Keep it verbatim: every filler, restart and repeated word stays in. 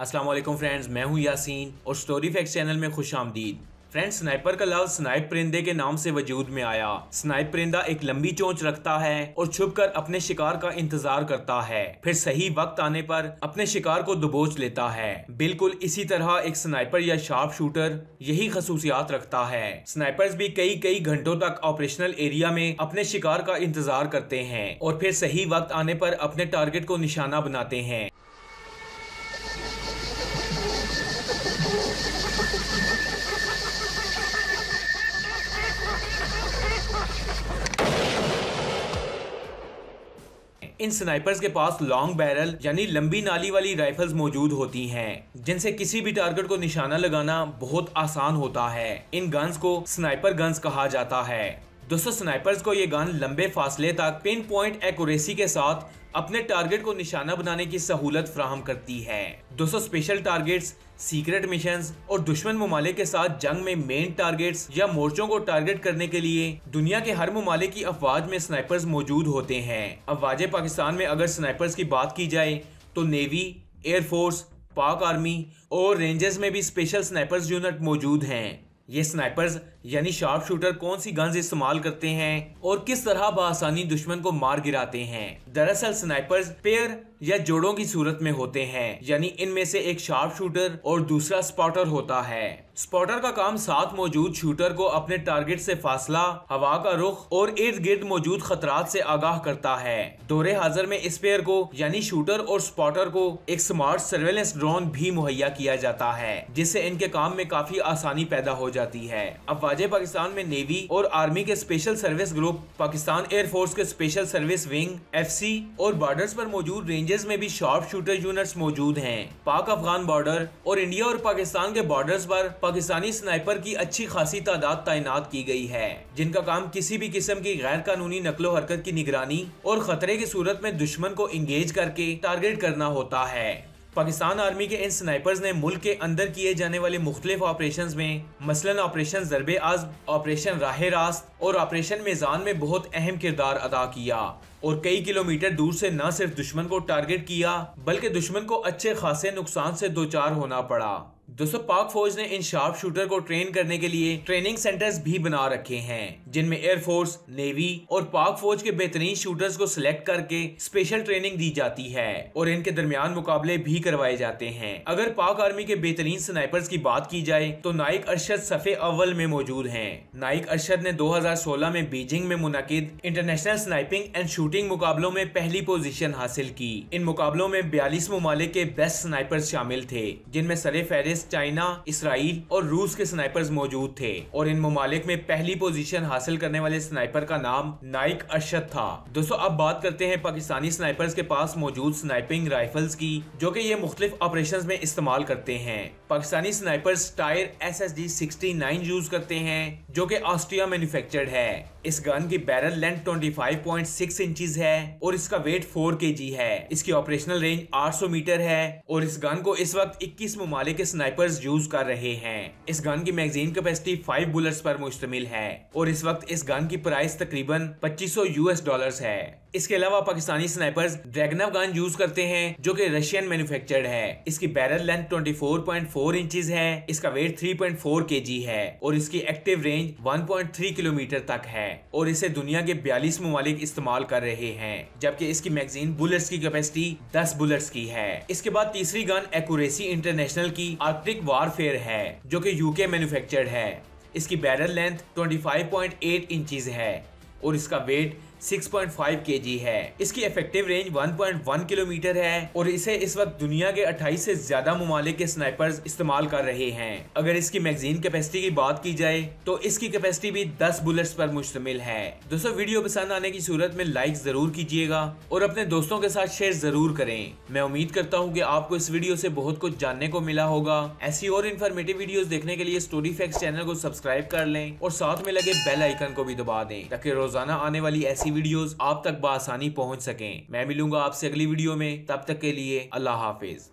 अस्सलाम वालेकुम फ्रेंड्स, मैं हूं यासीन और स्टोरी फैक्ट चैनल में खुश आमदीद। फ्रेंड्स, स्नाइपर का लफ्ज स्नाइप परिंदे के नाम से वजूद में आया। स्नाइप परिंदा एक लंबी चोंच रखता है और छुपकर अपने शिकार का इंतजार करता है, फिर सही वक्त आने पर अपने शिकार को दबोच लेता है। बिल्कुल इसी तरह एक स्नाइपर या शार्प शूटर यही खसूसियात रखता है। स्नाइपर्स भी कई कई घंटों तक ऑपरेशनल एरिया में अपने शिकार का इंतजार करते हैं और फिर सही वक्त आने पर अपने टारगेट को निशाना बनाते हैं। इन स्नाइपर्स के पास लॉन्ग बैरल यानी लंबी नाली वाली राइफल्स मौजूद होती हैं, जिनसे किसी भी टारगेट को निशाना लगाना बहुत आसान होता है। इन गन्स को स्नाइपर गन्स कहा जाता है। दोस्तों, स्नाइपर्स को ये गन लंबे फासले तक पिन पॉइंट एक्यूरेसी के साथ अपने टारगेट को निशाना बनाने की सहूलत फ्राहम करती है। दोस्तों, स्पेशल टारगेट्स, सीक्रेट मिशंस और दुश्मन ममालिक के साथ जंग में मेन टारगेट्स या मोर्चों को टारगेट करने के लिए दुनिया के हर ममालिक की अफवाज में स्नाइपर्स मौजूद होते हैं। अफवाज पाकिस्तान में अगर स्नाइपर्स की बात की जाए तो नेवी, एयरफोर्स, पाक आर्मी और रेंजर्स में भी स्पेशल स्नाइपर्स यूनिट मौजूद हैं। ये स्नाइपर्स यानी शार्प शूटर कौन सी गन्स इस्तेमाल करते हैं और किस तरह बआसानी दुश्मन को मार गिराते हैं। दरअसल स्नाइपर्स पेयर या जोड़ों की सूरत में होते हैं, यानी इनमें से एक शार्प शूटर और दूसरा स्पॉटर होता है। स्पॉटर का काम साथ मौजूद शूटर को अपने टारगेट से फासला, हवा का रुख और इर्द गिर्द मौजूद खतरात से आगाह करता है। दौरे हाजिर में इस पेयर को यानी शूटर और स्पॉटर को एक स्मार्ट सर्वेलेंस ड्रोन भी मुहैया किया जाता है, जिससे इनके काम में काफी आसानी पैदा हो जाती है। अफवाजे पाकिस्तान में नेवी और आर्मी के special service group, Pakistan air force के special service wing, F C और बॉर्डर्स पर मौजूद रेंजर्स में भी शार्प शूटर यूनिट्स मौजूद हैं। पाक अफगान बॉर्डर और इंडिया और पाकिस्तान के बॉर्डर्स पर पाकिस्तानी स्नाइपर की अच्छी खासी तादाद तैनात की गई है, जिनका काम किसी भी किस्म की गैर कानूनी नकलो हरकत की निगरानी और खतरे की सूरत में दुश्मन को इंगेज करके टारगेट करना होता है। पाकिस्तान आर्मी के इन स्नाइपर्स ने मुल्क के अंदर किए जाने वाले मुख्तलिफ ऑपरेशंस में, मसलन ऑपरेशन ज़रबे अज़्ब, ऑपरेशन राह रास्त और ऑपरेशन मेज़ान में बहुत अहम किरदार अदा किया और कई किलोमीटर दूर से न सिर्फ दुश्मन को टारगेट किया बल्कि दुश्मन को अच्छे खासे नुकसान से दो चार होना पड़ा। दोस्तों, पाक फौज ने इन शार्प शूटर को ट्रेन करने के लिए ट्रेनिंग सेंटर्स भी बना रखे हैं, जिनमें एयरफोर्स, नेवी और पाक फौज के बेहतरीन शूटर्स को सिलेक्ट करके स्पेशल ट्रेनिंग दी जाती है और इनके दरमियान मुकाबले भी करवाए जाते हैं। अगर पाक आर्मी के बेहतरीन स्नाइपर्स की बात की जाए तो नायक अरशद सफे अव्वल में मौजूद है। नायक अरशद ने दो हजार सोलह में बीजिंग में मुनाकिद इंटरनेशनल स्नाइपिंग एंड शूटिंग मुकाबलों में पहली पोजीशन हासिल की। इन मुकाबलों में बयालीस ममालिक के बेस्ट स्नाइपर्स शामिल थे, जिनमें सर-ए-फहरिस्त चाइना, इसराइल और रूस के स्नाइपर्स मौजूद थे और इन ममालिक में पहली पोजीशन हासिल करने वाले स्नाइपर का नाम नायक अरशद था। दोस्तों, अब बात करते हैं पाकिस्तानी स्नाइपर्स के पास मौजूद स्नाइपिंग राइफल्स की, जो कि ये मुख्तलिफ ऑपरेशंस में इस्तेमाल करते हैं। Pakistani snipers Steyr SSG sixty nine use करते हैं, जो कि ऑस्ट्रिया मैन्युफैक्चर्ड है। इस गन की बैरल लेंथ पच्चीस पॉइंट छह इंचेस है और इसका वेट चार केजी है। इसकी ऑपरेशनल रेंज आठ सौ मीटर है और इस गन को इस वक्त इक्कीस ममालिक के स्नाइपर्स यूज कर रहे हैं। इस गन की मैगजीन कैपेसिटी पाँच बुलेट्स पर मुश्तमिल है और इस वक्त इस गन की प्राइस तकरीबन पच्चीस सौ यूएस डॉलर्स है। इसके अलावा Pakistani snipers Dragunov gun use करते हैं, जो कि रशियन मैन्युफैक्चर्ड है। इसकी बैरल लेंथ चौबीस पॉइंट चार इंचेस है, इसका वेट तीन पॉइंट चार केजी है और इसकी एक्टिव रेंज एक पॉइंट तीन किलोमीटर तक है और इसे दुनिया के बयालीस ममालिक इस्तेमाल कर रहे हैं, जबकि इसकी मैगजीन बुलेट्स की कैपेसिटी दस बुलेट्स की है। इसके बाद तीसरी गन एक्यूरेसी इंटरनेशनल की आर्कटिक वारफेयर है, जो कि यूके मैन्युफैक्चर्ड है। इसकी बैरल लेंथ पच्चीस पॉइंट आठ इंचेस है और इसका वेट छह पॉइंट पाँच केजी है। इसकी इफेक्टिव रेंज एक पॉइंट एक किलोमीटर है और इसे इस वक्त दुनिया के अट्ठाईस से ज्यादा ममालिक के स्नाइपर्स इस्तेमाल कर रहे हैं। अगर इसकी मैगजीन कैपेसिटी की बात की जाए तो इसकी कैपेसिटी भी दस बुलेट्स पर मुश्तमिल है। दोस्तों, वीडियो पसंद आने की सूरत में लाइक जरूर कीजिएगा और अपने दोस्तों के साथ शेयर जरूर करें। मैं उम्मीद करता हूँ कि आपको इस वीडियो से बहुत कुछ जानने को मिला होगा। ऐसी और इन्फॉर्मेटिव वीडियोस देखने के लिए स्टोरी फैक्ट्स चैनल को सब्सक्राइब कर लें और साथ में लगे बेल आइकन को भी दबा दें, ताकि रोजाना आने वाली ऐसी वीडियोस आप तक बआसानी पहुंच सकें। मैं मिलूंगा आपसे अगली वीडियो में, तब तक के लिए अल्लाह हाफिज।